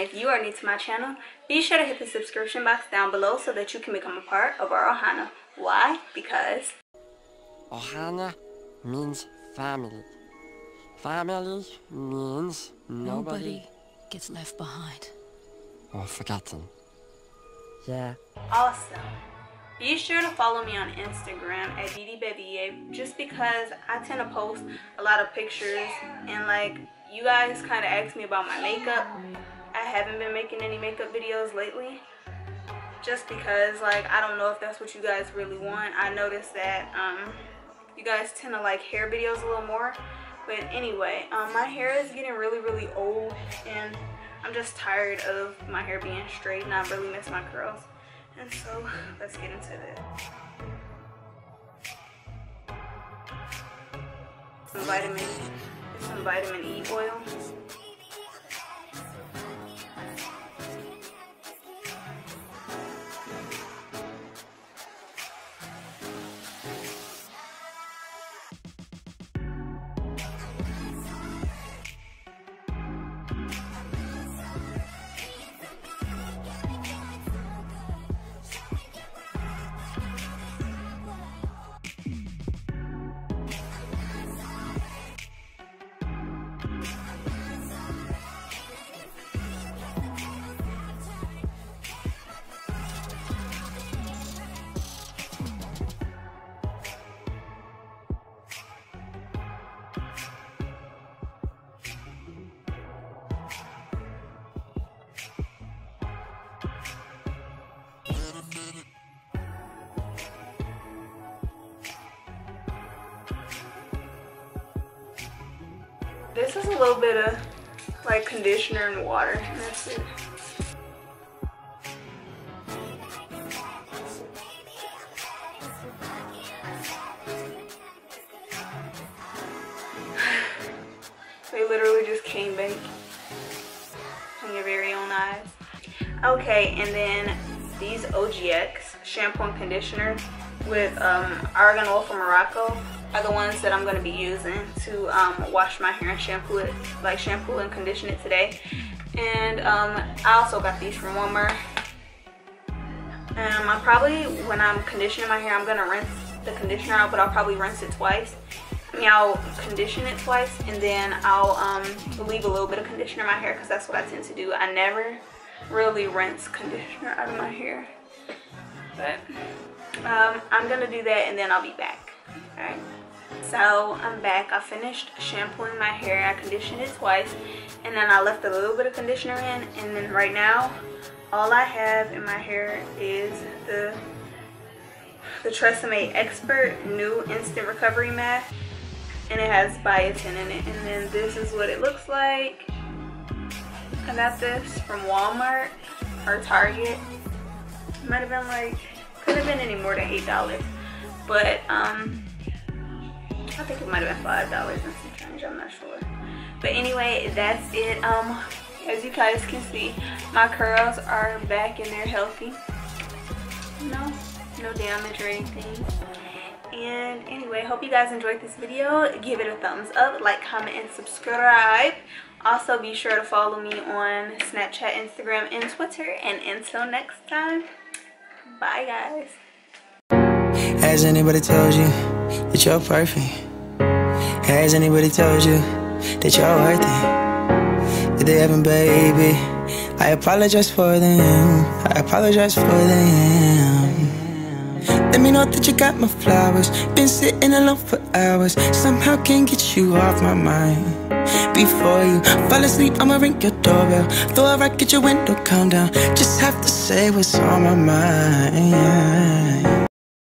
if you are new to my channel, be sure to hit the subscription box down below so that you can become a part of our Ohana. Why? Because Ohana means family. Family means nobody gets left behind or forgotten. Yeah. Awesome. Be sure to follow me on Instagram at deedeebeville, just because I tend to post a lot of pictures, and like you guys kind of asked me about my makeup. I haven't been making any makeup videos lately just because like I don't know if that's what you guys really want. I noticed that you guys tend to like hair videos a little more. But anyway, my hair is getting really old, and I'm just tired of my hair being straight, and I really miss my curls. And so, let's get into this. Some vitamin E oil. This is a little bit of like conditioner and water, and that's it. They literally just came back from your very own eyes. Okay, and then these OGX shampoo and conditioner with argan oil from Morocco are the ones that I'm going to be using to wash my hair and shampoo it, like shampoo and condition it today. And I also got these from Walmart. I probably, when I'm conditioning my hair, I'm going to rinse the conditioner out, but I'll probably rinse it twice. I mean, I'll condition it twice, and then I'll leave a little bit of conditioner in my hair, because that's what I tend to do. I never really rinse conditioner out of my hair, but I'm going to do that, and then I'll be back. All right. So I'm back. I finished shampooing my hair. I conditioned it twice, and then I left a little bit of conditioner in, and then right now all I have in my hair is the Tresemmé Expert New Instant Recovery Mask, and it has biotin in it. And then this is what it looks like. I got this from Walmart or Target. Might have been like, could have been any more than $8, but I think it might have been $5 and some change, I'm not sure. But anyway, that's it. As you guys can see, my curls are back and they're healthy. No damage or anything. And anyway, hope you guys enjoyed this video. Give it a thumbs up, like, comment, and subscribe. Also, be sure to follow me on Snapchat, Instagram, and Twitter. And until next time, bye guys. Has anybody told you that you're perfect? Has anybody told you that you're worth it? If they haven't, baby, I apologize for them. I apologize for them. Let me know that you got my flowers. Been sitting alone for hours. Somehow can't get you off my mind. Before you fall asleep, I'ma ring your doorbell. Throw a rock at your window, calm down. Just have to say what's on my mind.